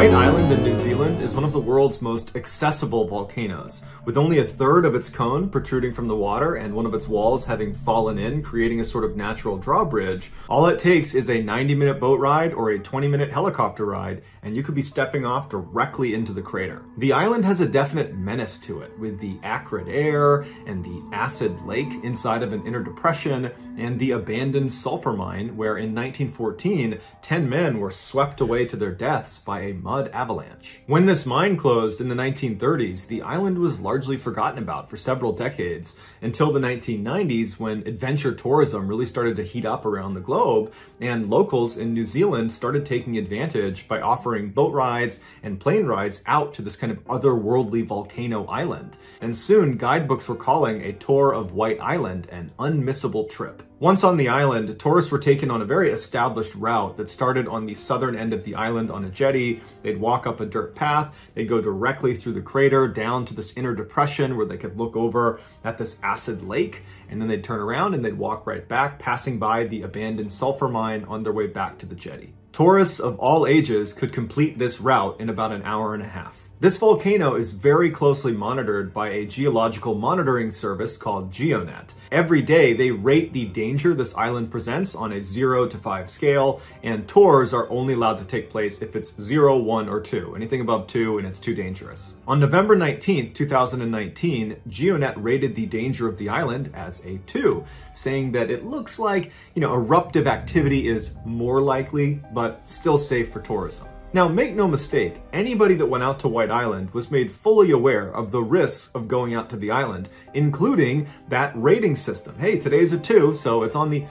White Island in New Zealand is one of the world's most accessible volcanoes, with only a third of its cone protruding from the water and one of its walls having fallen in, creating a sort of natural drawbridge. All it takes is a 90-minute boat ride or a 20-minute helicopter ride, and you could be stepping off directly into the crater. The island has a definite menace to it, with the acrid air and the acid lake inside of an inner depression and the abandoned sulfur mine, where in 1914, 10 men were swept away to their deaths by a mud avalanche. When this mine closed in the 1930s, the island was largely forgotten about for several decades, until the 1990s when adventure tourism really started to heat up around the globe, and locals in New Zealand started taking advantage by offering boat rides and plane rides out to this kind of otherworldly volcano island. And soon, guidebooks were calling a tour of White Island an unmissable trip. Once on the island, tourists were taken on a very established route that started on the southern end of the island on a jetty. They'd walk up a dirt path, they'd go directly through the crater down to this inner depression where they could look over at this acid lake, and then they'd turn around and they'd walk right back, passing by the abandoned sulfur mine on their way back to the jetty. Tourists of all ages could complete this route in about an hour and a half. This volcano is very closely monitored by a geological monitoring service called Geonet. Every day, they rate the danger this island presents on a 0 to 5 scale, and tours are only allowed to take place if it's 0, 1, or 2. Anything above 2 and it's too dangerous. On November 19th, 2019, Geonet rated the danger of the island as a 2, saying that it looks like, eruptive activity is more likely, but still safe for tourism. Now, make no mistake, anybody that went out to White Island was made fully aware of the risks of going out to the island, including that rating system. Hey, today's a 2, so it's on the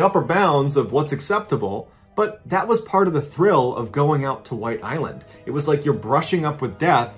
upper bounds of what's acceptable. But that was part of the thrill of going out to White Island. It was like you're brushing up with death,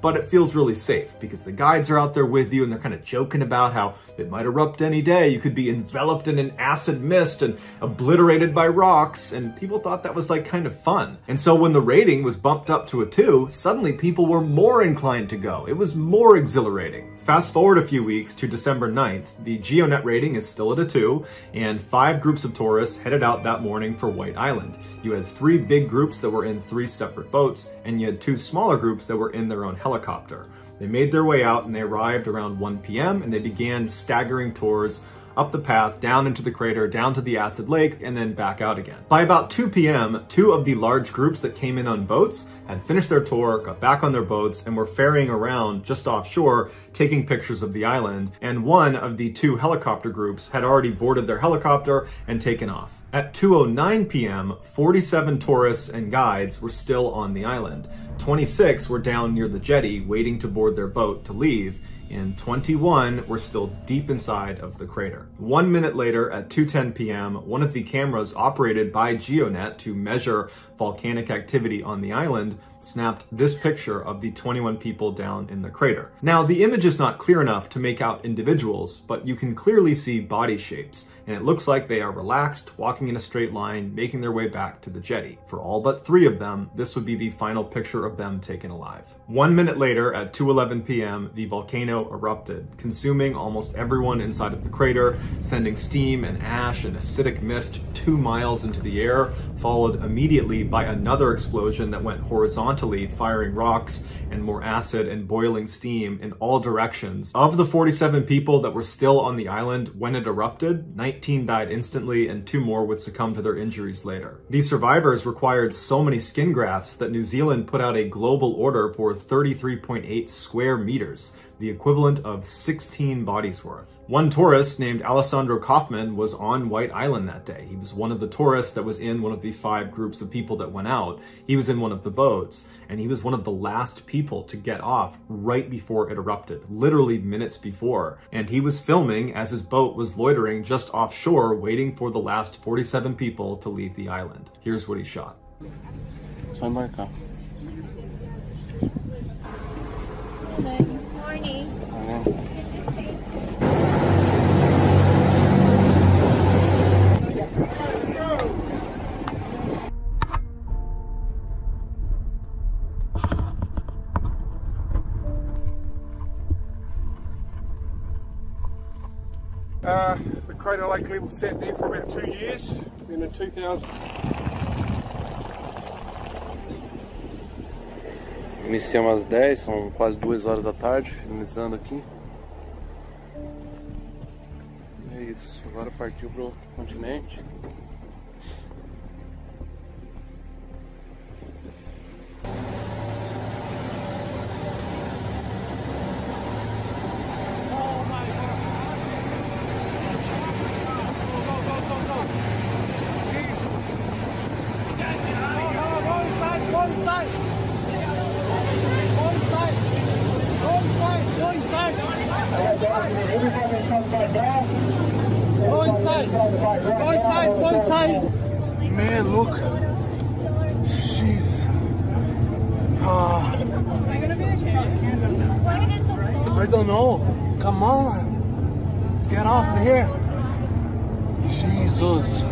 but it feels really safe because the guides are out there with you and they're kind of joking about how it might erupt any day. You could be enveloped in an acid mist and obliterated by rocks. And people thought that was like kind of fun. And so when the rating was bumped up to a 2, suddenly people were more inclined to go. It was more exhilarating. Fast forward a few weeks to December 9th, the Geonet rating is still at a 2, and 5 groups of tourists headed out that morning for White Island. You had 3 big groups that were in 3 separate boats, and you had 2 smaller groups that were in their own helicopter. They made their way out and they arrived around 1 p.m. and they began staggering tours up the path, down into the crater, down to the acid lake, and then back out again. By about 2 p.m., 2 of the large groups that came in on boats had finished their tour, got back on their boats, and were ferrying around just offshore, taking pictures of the island, and 1 of the 2 helicopter groups had already boarded their helicopter and taken off. At 2:09 p.m., 47 tourists and guides were still on the island. 26 were down near the jetty waiting to board their boat to leave, and 21 were still deep inside of the crater. 1 minute later, at 2:10 p.m., one of the cameras operated by Geonet to measure volcanic activity on the island snapped this picture of the 21 people down in the crater. Now, the image is not clear enough to make out individuals, but you can clearly see body shapes, and it looks like they are relaxed, walking in a straight line, making their way back to the jetty. For all but 3 of them, this would be the final picture of them taken alive. 1 minute later, at 2:11 p.m., the volcano erupted, consuming almost everyone inside of the crater, sending steam and ash and acidic mist 2 miles into the air, followed immediately by another explosion that went horizontally, firing rocks and more acid and boiling steam in all directions. Of the 47 people that were still on the island when it erupted, 19 died instantly and 2 more would succumb to their injuries later. These survivors required so many skin grafts that New Zealand put out a global order for 33.8 square meters, the equivalent of 16 bodies worth. 1 tourist named Alessandro Kaufman was on White Island that day. He was one of the tourists that was in one of the 5 groups of people that went out. He was in one of the boats, and he was one of the last people to get off right before it erupted, literally minutes before. And he was filming as his boat was loitering just offshore, waiting for the last 47 people to leave the island. Here's what he shot. It's my marker. The crater lake level sat there for about 2 years, then in 2000 Iniciamos às 10, são quase 2 horas da tarde, finalizando aqui. É isso, agora partiu pro continente. Man, look, jeez. I don't know. Come on, let's get off of here. Jesus.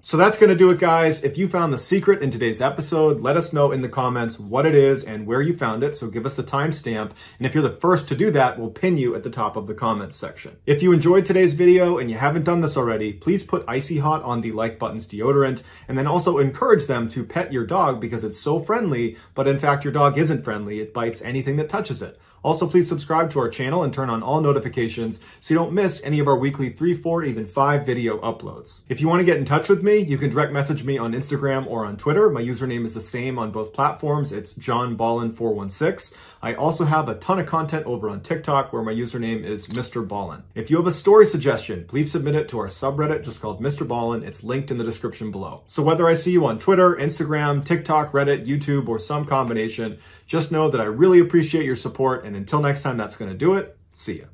So that's going to do it, guys. If you found the secret in today's episode, let us know in the comments what it is and where you found it. So give us the timestamp. And if you're the first to do that, we'll pin you at the top of the comments section. If you enjoyed today's video and you haven't done this already, please put Icy Hot on the Like Button's deodorant, and then also encourage them to pet your dog because it's so friendly. But in fact, your dog isn't friendly. It bites anything that touches it. Also, please subscribe to our channel and turn on all notifications so you don't miss any of our weekly 3, 4, even 5 video uploads. If you want to get in touch with me, you can direct message me on Instagram or on Twitter. My username is the same on both platforms. It's johnballen416. I also have a ton of content over on TikTok where my username is MrBallen. If you have a story suggestion, please submit it to our subreddit just called MrBallen. It's linked in the description below. So whether I see you on Twitter, Instagram, TikTok, Reddit, YouTube, or some combination, just know that I really appreciate your support. And until next time, that's going to do it. See ya.